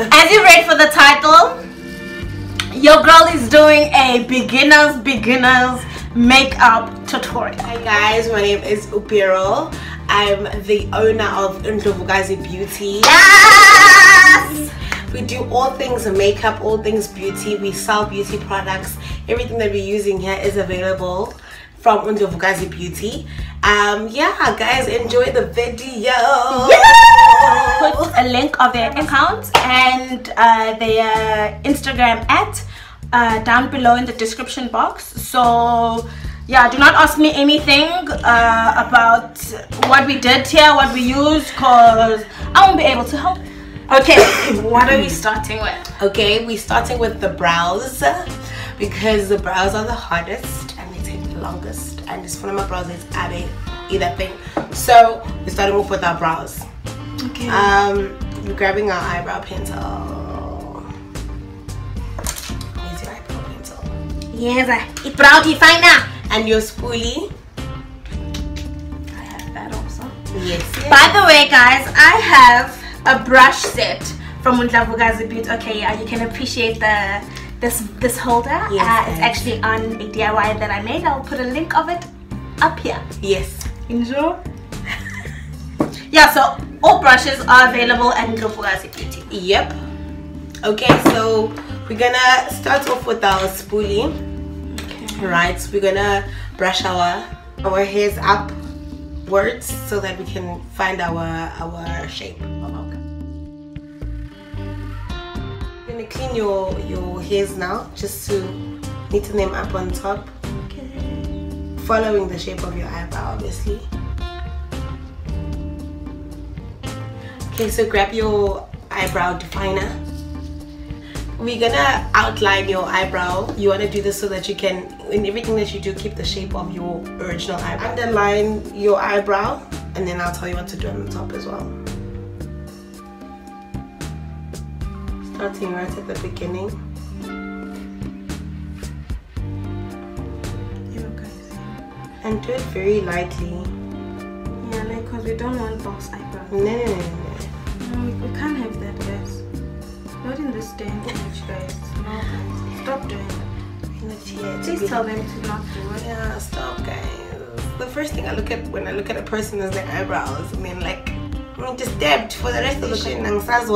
As you read for the title, your girl is doing a beginner's makeup tutorial. Hi guys, my name is Upiro. I'm the owner of Ndlovukazi Beauty. Yes! We do all things makeup, all things beauty. We sell beauty products. Everything that we're using here is available from Ndlovukazi Beauty. Yeah, guys, enjoy the video. Yes! Put a link of their account and their Instagram at down below in the description box. So yeah, do not ask me anything about what we did here, what we used, because I won't be able to help. Okay, what are we starting with? Okay, we're starting with the brows, because the brows are the hardest and they take the longest. And this one of my brows is adding either thing. So we're starting off with our brows. Okay. We're grabbing our eyebrow pencil. Here's your eyebrow pencil. Yes, it's brow definer. And your spoolie. I have that also. Yes. By the way, guys, I have a brush set from Ndlovukazi Beauty. Okay, you can appreciate this holder. Yes, it's actually on a DIY that I made. I'll put a link of it up here. Yes. Enjoy. Yeah, so all brushes are available at Ndlovukazi Beauty. Yep. Okay, so we're gonna start off with our spoolie. Okay. Right, so we're gonna brush our hairs upwards so that we can find our shape. Clean your hairs now, just to neaten them up on top. Okay. Following the shape of your eyebrow, obviously. Okay, so grab your eyebrow definer. We're gonna outline your eyebrow. You wanna do this so that you can, in everything that you do, keep the shape of your original eyebrow. Underline your eyebrow, and then I'll tell you what to do on the top as well. Starting right at the beginning. And do it very lightly. Yeah, like, because we don't want box eyebrows. No. We can't have that, guys. Not in this day and age, guys. No, guys. Stop doing it. Please tell them to not do it. Yeah, stop, guys. The first thing I look at when I look at a person is their eyebrows. I mean, like, I'm disturbed for the rest of the shit. Because,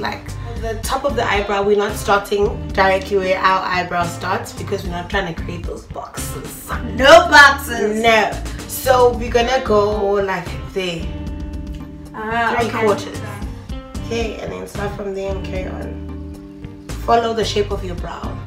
like, the top of the eyebrow, we're not starting directly where our eyebrow starts, because we're not trying to create those boxes. No boxes. No. So we're gonna go like there, three quarters. Okay, and then start from there and carry on. Follow the shape of your brow.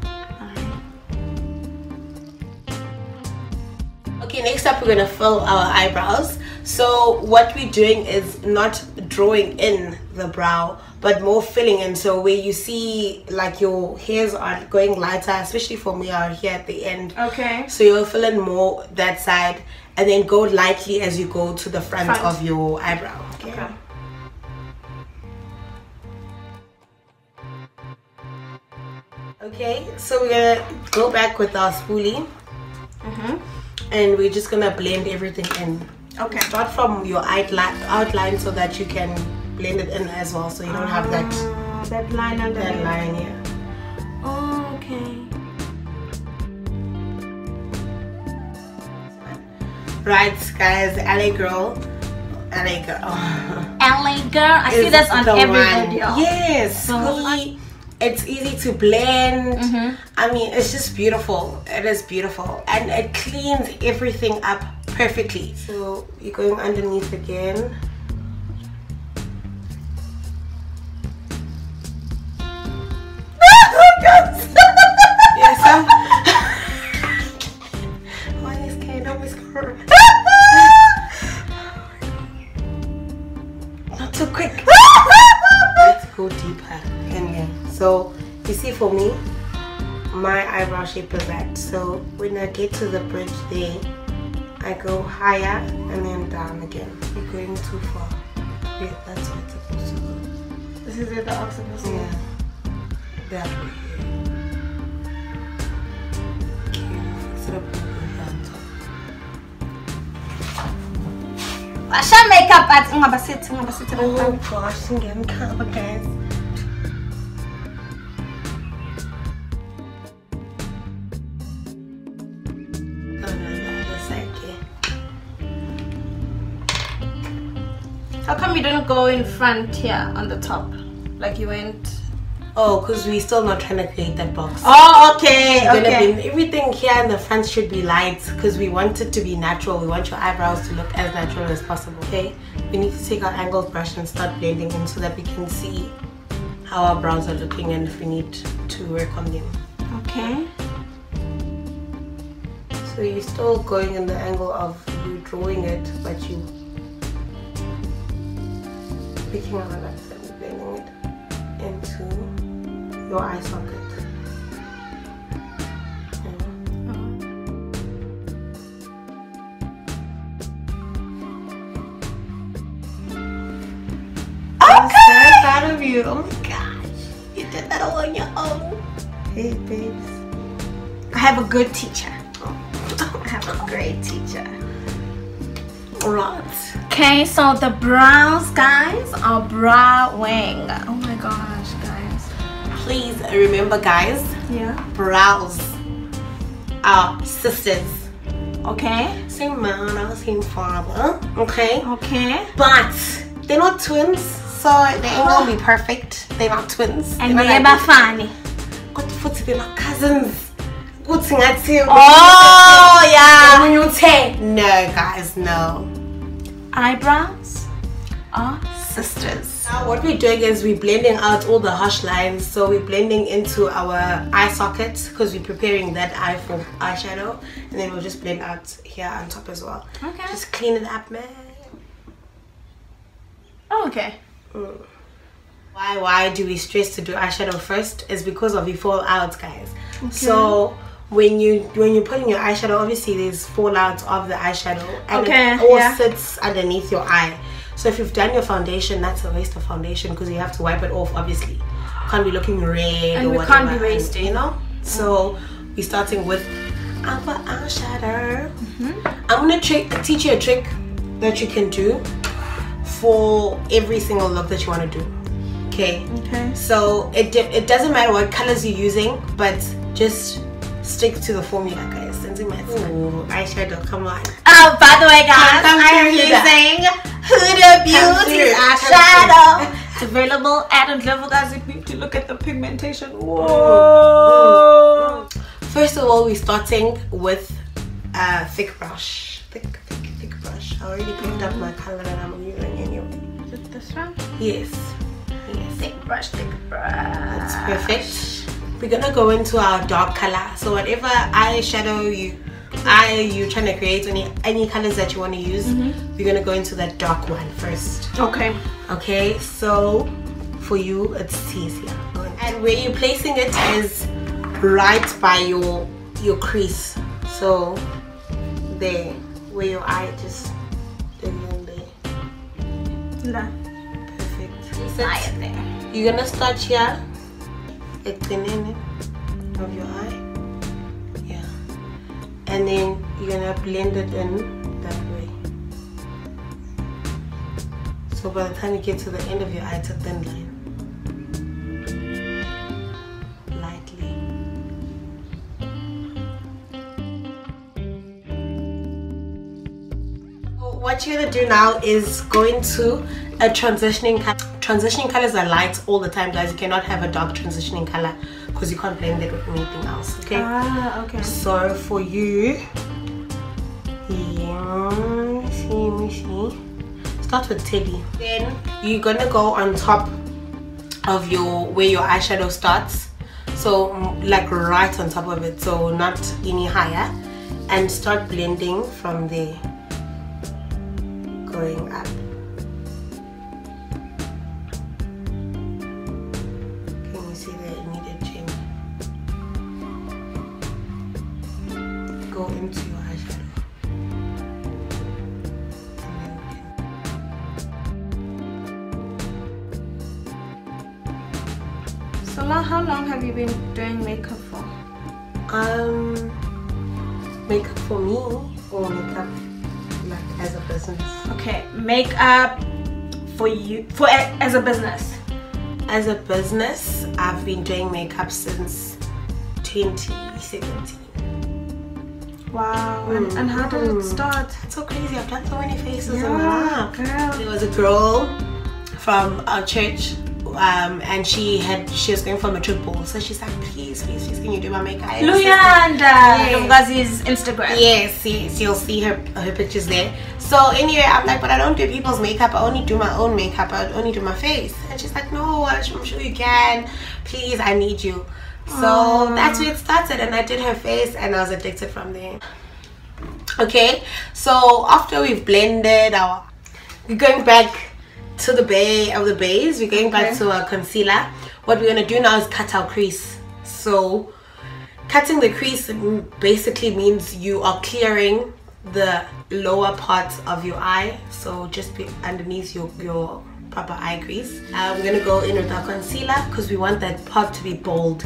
Okay, next up we're gonna fill our eyebrows. So what we're doing is not drawing in the brow, but more filling in. So where you see like your hairs are going lighter, especially for me out here at the end. Okay. So you'll fill in more that side, and then go lightly as you go to the front of your eyebrow. Okay. Okay. Okay, so we're gonna go back with our spoolie. And we're just gonna blend everything in. Okay. Start from your outline so that you can blend it in as well, so you don't have that line under that line. Yeah. Oh, okay. Right, guys. LA Girl. LA Girl. LA Girl. I see that's on every video. Yes. So it's easy to blend. I mean, it's just beautiful. It is beautiful, and it cleans everything up perfectly. So you're going underneath again. For me, my eyebrow shape is that. So when I get to the bridge there, I go higher and then down again. You're going too far. Yeah, that's what it's supposed to be. This is where the arc's supposed to be. Yeah. That way. Makeup at. Oh gosh, I'm getting covered, guys. How come you didn't go in front here on the top? Like you went... Oh, because we're still not trying to create that box. Oh, okay, okay. Everything here in the front should be light because we want it to be natural. We want your eyebrows to look as natural as possible, okay? We need to take our angled brush and start blending in so that we can see how our brows are looking and if we need to work on them. Okay. So you're still going in the angle of you drawing it, but you picking up that side and blending it into your eye socket. Okay. I'm so proud of you. Oh my gosh, you did that all on your own. Hey babes, I have a good teacher. I have a great teacher. Right. Okay, so the brows, guys, are browing. Oh my gosh, guys. Please remember, guys. Yeah. Brows are sisters. Okay. Same mother, same father. Okay. Okay. But they're not twins, so they ain't gonna be perfect. They're not twins. And they're not funny. Got to put they're not cousins. Oh yeah. No guys, no. Eyebrows are sisters. Now what we're doing is we're blending out all the harsh lines, so we're blending into our eye socket because we're preparing that eye for eyeshadow, and then we'll just blend out here on top as well. Okay. Just clean it up, man. Oh, okay. Mm. Why do we stress to do eyeshadow first? Is because of the fallouts, guys. Okay. So when you put in your eyeshadow, obviously there's fallouts of the eyeshadow, and it all sits underneath your eye. So if you've done your foundation, that's a waste of foundation because you have to wipe it off. Obviously, can't be looking red and or whatever. And we can't be wasting, you know. So we're starting with our eyeshadow. I'm gonna teach you a trick that you can do for every single look that you want to do. Okay. Okay. So it doesn't matter what colors you're using, but just stick to the formula, guys. Ooh, eyeshadow, come on. Oh, by the way, guys, I am using Huda Beauty eyeshadow. It's available at Ndlovukazi Beauty. Look at the pigmentation. Whoa. First of all, we're starting with a thick brush. Thick brush. I already picked up my color that I'm using anyway. Is it this one? Yes. Thick brush, thick brush. That's perfect. We're gonna go into our dark color. So whatever eyeshadow you're trying to create, any colors that you want to use, we're gonna go into that dark one first. Okay. Okay. So for you, it's easier. And where you're placing it is right by your crease. So there, where your eye just there. Nah. There. You're gonna start here at the end of your eye, yeah, and then you're gonna blend it in that way. So by the time you get to the end of your eye, it's a thin line. Lightly. So what you're gonna do now is go into a transitioning color. Transitioning colors are light all the time, guys. You cannot have a dark transitioning color because you can't blend it with anything else. Okay. Ah, okay. So for you, yeah, see. Start with Teddy. Then you're gonna go on top of where your eyeshadow starts. So like right on top of it, so not any higher, and start blending from there, going up. Into your eyeshadow. So how long have you been doing makeup for? Makeup for me or makeup like as a business? Okay, makeup for you as a business. As a business, I've been doing makeup since 2017. Wow. And how did it start? It's so crazy. I've done so many faces in my life. Girl. There was a girl from our church. And she was going for a trip ball, so she's like, please can you do my makeup? Ndlovukazi's Instagram. Yes, you'll see her pictures there. So anyway, I'm like, but I don't do people's makeup, I only do my own makeup, I only do my face. And she's like, no, I'm sure you can, please, I need you. So that's where it started, and I did her face and I was addicted from there. Okay, so after we've blended our, we're going back to the bay of the base, we're going back to our concealer. What we're going to do now is cut our crease. So cutting the crease basically means you are clearing the lower part of your eye, so just be underneath your proper eye crease. We're going to go in with our concealer because we want that part to be bold.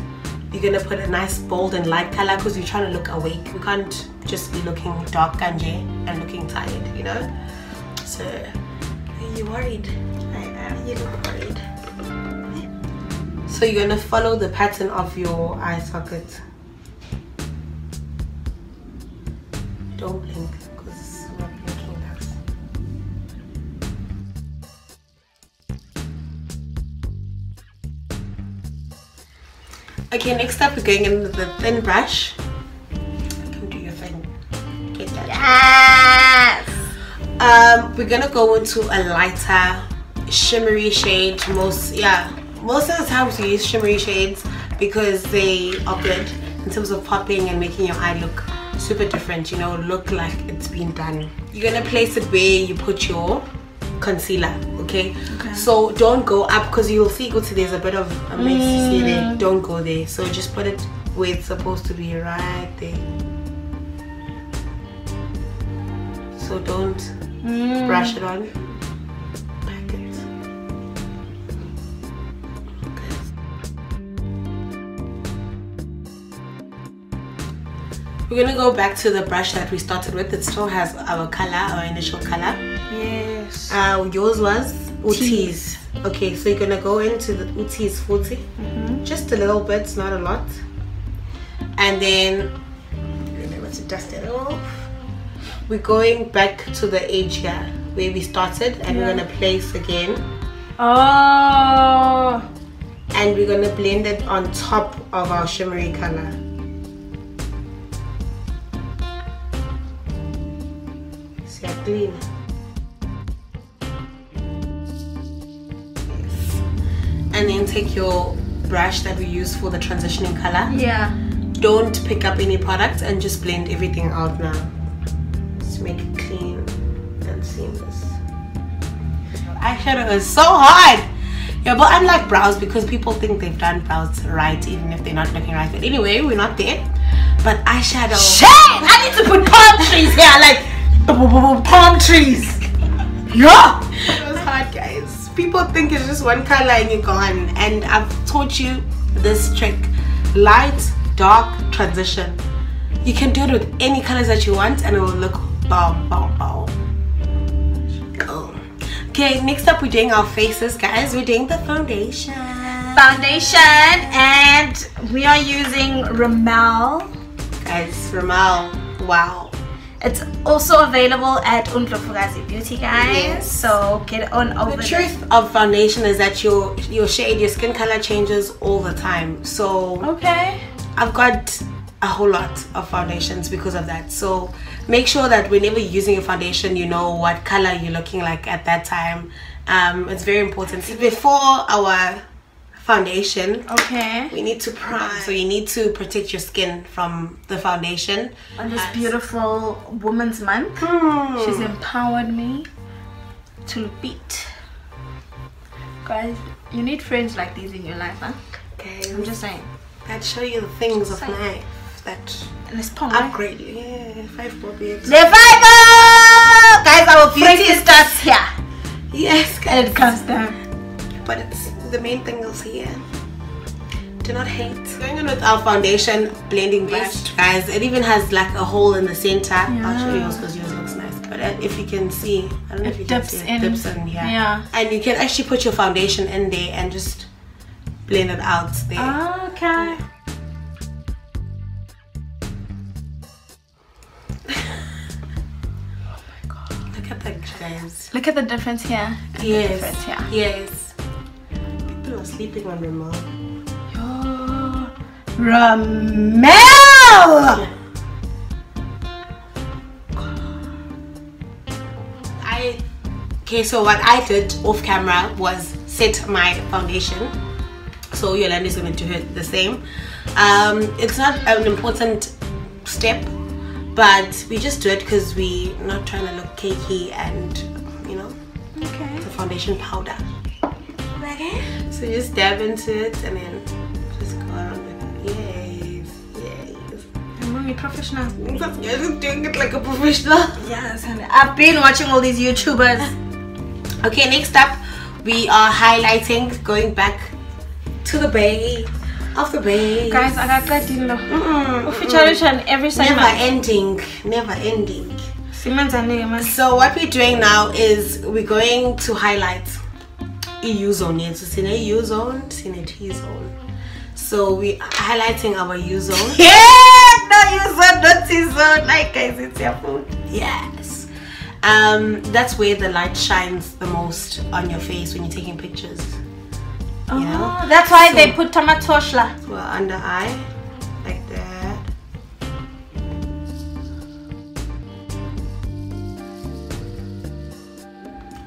You're going to put a nice bold and light color because we're trying to look awake. We can't just be looking dark kanji and looking tired, you know. So you worried? I am. You look worried. So you're gonna follow the pattern of your eye socket. Don't blink, because this is not blinking ducks. Okay, next up we're going in with the thin brush. Come do your thing. Get that. Yes! We're gonna go into a lighter shimmery shade. Most of the times we use shimmery shades because they are good in terms of popping and making your eye look super different, you know, look like it's been done. You're gonna place it where you put your concealer. Okay. So don't go up, because you'll see there's a bit of a mess you see there. Don't go there, so just put it where it's supposed to be, right there. So don't brush it on. Like it. Okay. We're gonna go back to the brush that we started with. It still has our color, our initial color. Yes. Yours was Uti's. Okay, so you're gonna go into the Uti's 40. Just a little bit, not a lot. And then remember to dust it off. We're going back to the edge here where we started, and we're gonna place again. And we're gonna blend it on top of our shimmery color. See, I clean. Yes. And then take your brush that we use for the transitioning color. Don't pick up any products and just blend everything out now. Make it clean and seamless. Eyeshadow is so hard, but unlike brows, because people think they've done brows right even if they're not looking right, but anyway, we're not there. But eyeshadow, shit, I need to put palm trees here, like palm trees. It was hard, guys. People think it's just one color and you're gone, and I've taught you this trick: light, dark, transition. You can do it with any colors that you want and it will look Okay, next up we're doing our faces, guys. We're doing the foundation, and we are using Rimmel, guys. Rimmel, wow. It's also available at Ndlovukazi Beauty, guys. So get on over. The truth of foundation is that your shade, your skin color changes all the time. So I've got a whole lot of foundations because of that, so make sure that whenever you're using a foundation you know what color you're looking like at that time. It's very important. Before our foundation, we need to prime, so you need to protect your skin from the foundation. On this beautiful Women's Month, she's empowered me to look beat. Guys, you need friends like these in your life, huh? I'm just saying, I'd show you the things of life that upgrade you. Yeah, 5 more beards. Revival! Guys, our beauty starts here. Yes, guys. And it comes down. But it's the main thing is here. Do not hate. Going on with our foundation blending brush, guys. It even has like a hole in the center. I'll show you yours because yours looks nice. But if you can see, I don't know if you can see, it dips in here. And you can actually put your foundation in there and just blend it out there. guys. Look at the difference here. Yes. Difference here. Yes. People are sleeping on Rimmel. Yo. Rimmel! Yeah. Okay, so what I did off camera was set my foundation. So Yolanda is going to do the same. It's not an important step, but we just do it because we're not trying to look cakey and, you know, okay. The foundation powder. Okay. So you just dab into it and then just go around with it. Yes, yes. I'm only professional. You're just doing it like a professional. Yes, honey. I've been watching all these YouTubers. Okay, next up, we are highlighting, going back to the base of the base. Guys, I got that deal. Every side. Never ending. Never ending. So what we're doing now is we're going to highlight EU zone. It's in a EU zone, it's in a T zone. So we're highlighting our EU zone. Yeah, no EU zone, not T zone. Like guys, it's your food. Yes. That's where the light shines the most on your face when you're taking pictures. You know? Oh, that's why so, they put tomatosla. Well, under eye, like that.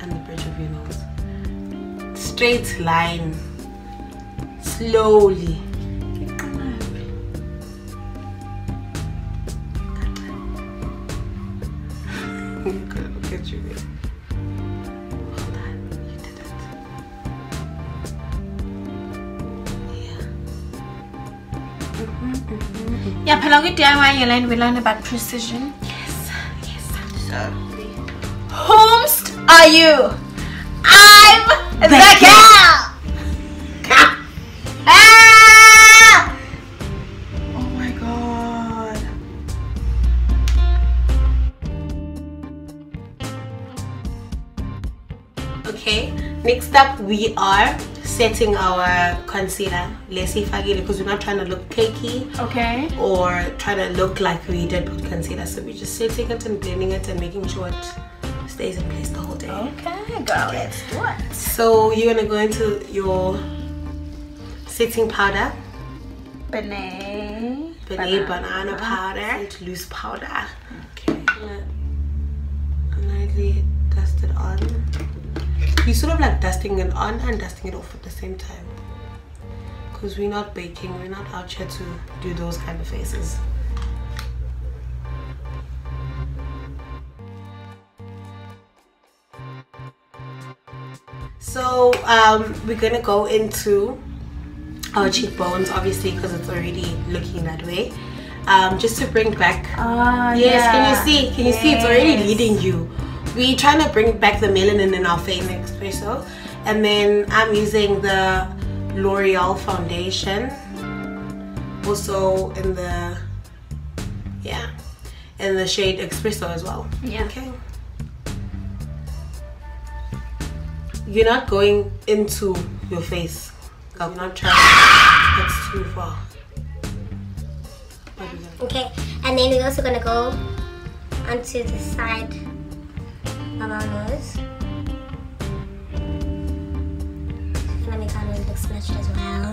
And the bridge of your nose. Straight line. Slowly. Look at you. Yeah, Palagi DIY online, we learn about precision. Yes, yes. Sorry. Whomst are you? I'm the girl! Ah! Oh my god. Okay, next up we are setting our concealer. Let's see if I get it because we're not trying to look cakey, okay, or trying to look like we did put concealer. So we're just setting it and blending it and making sure it stays in place the whole day. Okay, girl, let's do it. So you're gonna go into your setting powder, banana powder, it's loose powder. Okay, I'm gonna lightly dust it on. We're sort of like dusting it on and dusting it off at the same time because we're not baking, we're not out here to do those kind of faces. So we're gonna go into our cheekbones, obviously, because it's already looking that way, just to bring back yes, yeah. can you see it's already leading you. We're trying to bring back the melanin in our face espresso, and then I'm using the L'Oreal foundation also in the shade espresso as well. Yeah. Okay. You're not going into your face. You're not trying. That's too far. Okay, and then we're also gonna go onto the side. Let me kind of look smashed as well.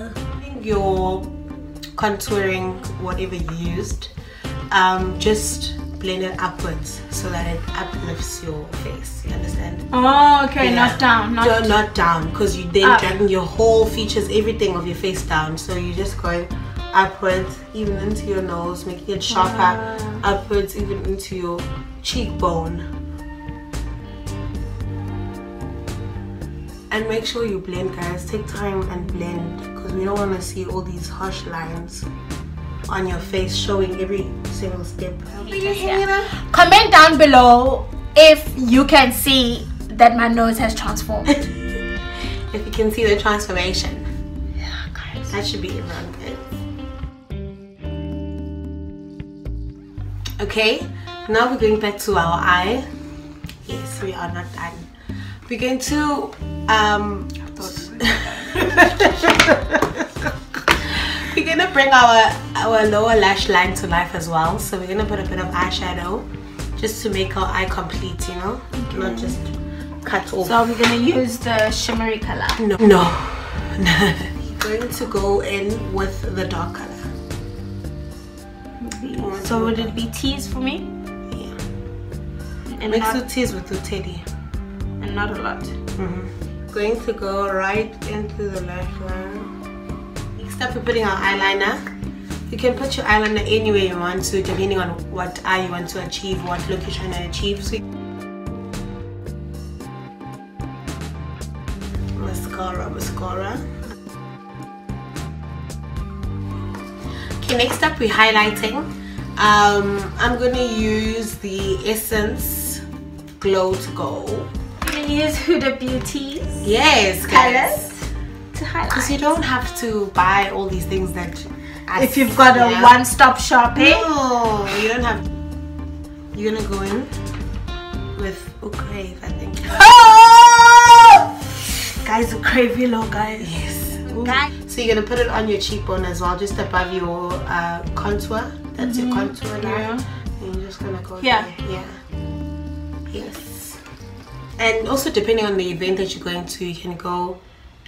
Your contouring, whatever you used, just blend it upwards so that it uplifts your face. You understand? Oh, okay, yeah. Not down. Not down, because you then dragging your whole features, everything of your face down. So you're just going upwards, even into your nose, making it sharper, upwards, even into your cheekbone. And make sure you blend, guys. Take time and blend because we don't want to see all these harsh lines on your face showing every single step. Comment down below if you can see that my nose has transformed. If you can see the transformation. Yeah, guys. That should be around it. Okay, now we're going back to our eye. Yes, we are not done. We're going to we're gonna bring our lower lash line to life as well. So we're gonna put a bit of eyeshadow just to make our eye complete, you know, not just cut off. So are we going to use the shimmery color? No. No. We're going to go in with the dark color. So would it be teas for me? Yeah. And mix your teas with your teddy. And not a lot. Going to go right into the lash line. Next up, we're putting our eyeliner. You can put your eyeliner anywhere you want to, depending on what eye you want to achieve, what look you're trying to achieve. So mascara. Okay, next up we're highlighting. I'm gonna use the Essence Glow to Go. I'm gonna use Huda Beauty's colors to highlight. Because you don't have to buy all these things that. If you've got a one-stop shopping, no, you don't have. You're gonna go in with Crave, I think. Oh, guys, Crave Yellow, guys. Yes. So you're gonna put it on your cheekbone as well, just above your contour. That's your contour line. Yeah. And you're just gonna go there. Yes. And also, depending on the event that you're going to, you can go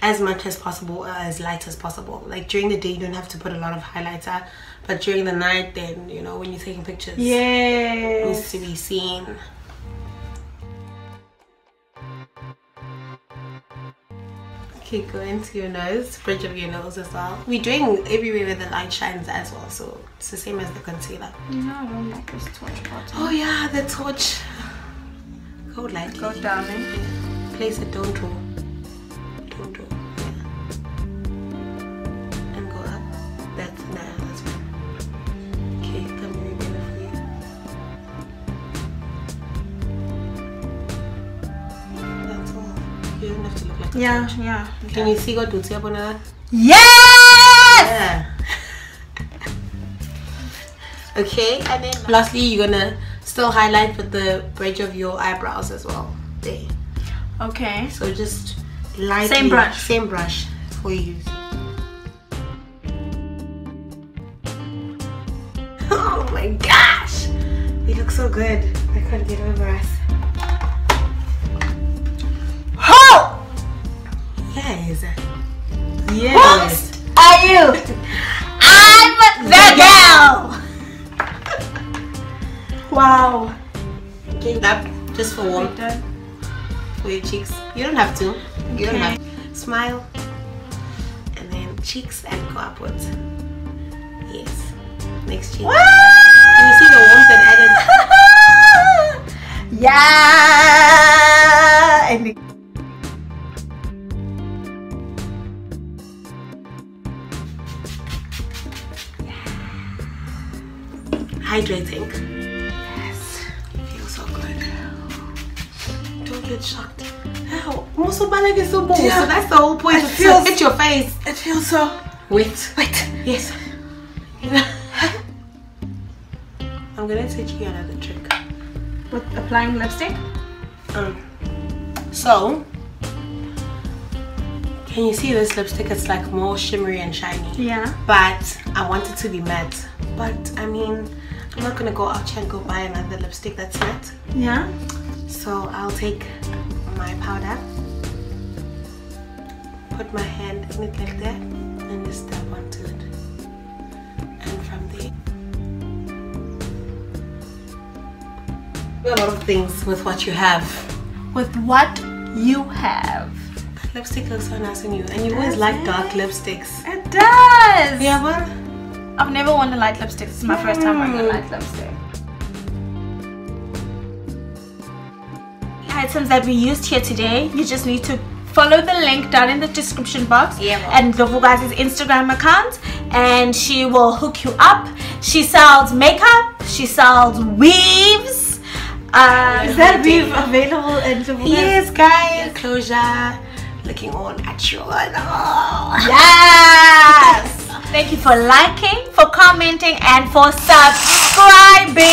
as much as possible, as light as possible. Like during the day you don't have to put a lot of highlighter, but during the night then, you know, when you're taking pictures, it needs to be seen. Okay, go into your nose, bridge of your nose as well. We're doing everywhere where the light shines as well, so it's the same as the concealer. No, I don't like this torch button. Oh yeah, the torch. Go lightly. Go down in. Place it, don't roll. And go up. That's fine. Okay, come here better for you. That's all. You don't have to look like that. Yeah. Can you see what you see upon that? Yes! Okay, and then lastly you're gonna still highlight with the bridge of your eyebrows as well. There. Okay. So just lightly, same brush for you. Oh my gosh, we look so good. I can't get over us. Oh! Yes. Yes. Who are you? I'm the girl. Wow. Okay, that just for warmth. For your cheeks. You don't have to. You don't have to. Smile and then cheeks and go upwards. Yes. Next cheek. Woo! Can you see the warmth that added? Yeah. And hydrating. Yes. It feels so good. Don't get shocked. Ow. So that's the whole point. It hit your face. It feels so wet. Yes. I'm gonna teach you another trick with applying lipstick. So can you see this lipstick? It's like more shimmery and shiny. Yeah. But I want it to be matte. But I mean, I'm not gonna go out here and go buy another lipstick that's matte. Yeah. So I'll take my powder, put my hand in it like that, and just dab onto it, and from there do a lot of things with what you have. That lipstick looks so nice on you, and you always like dark lipsticks. It does. Yeah, well, I've never worn a light lipstick. This is my first time wearing a light lipstick. Items that we used here today, you just need to follow the link down in the description box and Ndlovukazi's Instagram account, and she will hook you up. She sells makeup, she sells weaves. Is that weave available in Ndlovukazi? Yes, guys. Your closure looking all natural. Yes. Thank you for liking, for commenting, and for subscribing.